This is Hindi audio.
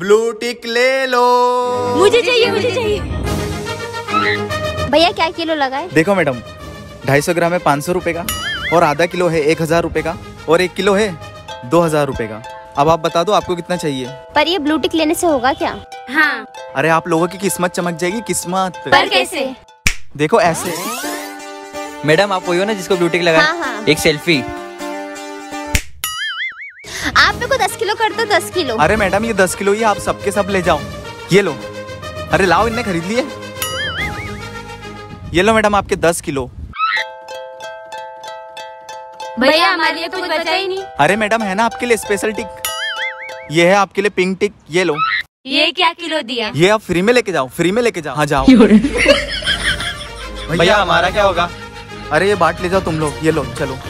ब्लूटिक ले लो। मुझे चाहिए। भैया क्या किलो लगाए? देखो मैडम, 250 ग्राम है 500 रुपए का, और आधा किलो है 1000 रुपए का, और 1 किलो है 2000 रुपए का। अब आप बता दो आपको कितना चाहिए। पर ये ब्लूटिक लेने से होगा क्या? हाँ। अरे आप लोगों की किस्मत चमक जाएगी। किस्मत पर कैसे? देखो ऐसे। मैडम आप वही हो ना जिसको ब्लूटिक लगा? हाँ। एक सेल्फी। आप मेरे को 10 किलो कर दो। 10 किलो? अरे मैडम ये 10 किलो ही आप सबके सब ले जाओ। ये लो। अरे लाओ, इनने खरीद लिए। ये लो मैडम आपके 10 किलो। भैया हमारे लिए तो कुछ बचा ही नहीं। अरे मैडम है ना आपके लिए स्पेशल टिक, ये है आपके लिए पिंक टिक, ये लो। ये क्या किलो दिया? ये आप फ्री में लेके जाओ। हाँ जाओ। भैया हमारा क्या होगा? अरे ये बाट ले जाओ तुम लोग। ये लो चलो।